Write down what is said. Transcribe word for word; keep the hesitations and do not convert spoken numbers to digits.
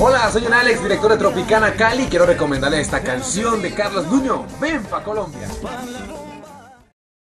Hola, soy Alex, director de Tropicana Cali. Quiero recomendarles esta canción de Carlos Nuño, Ven pa' Colombia.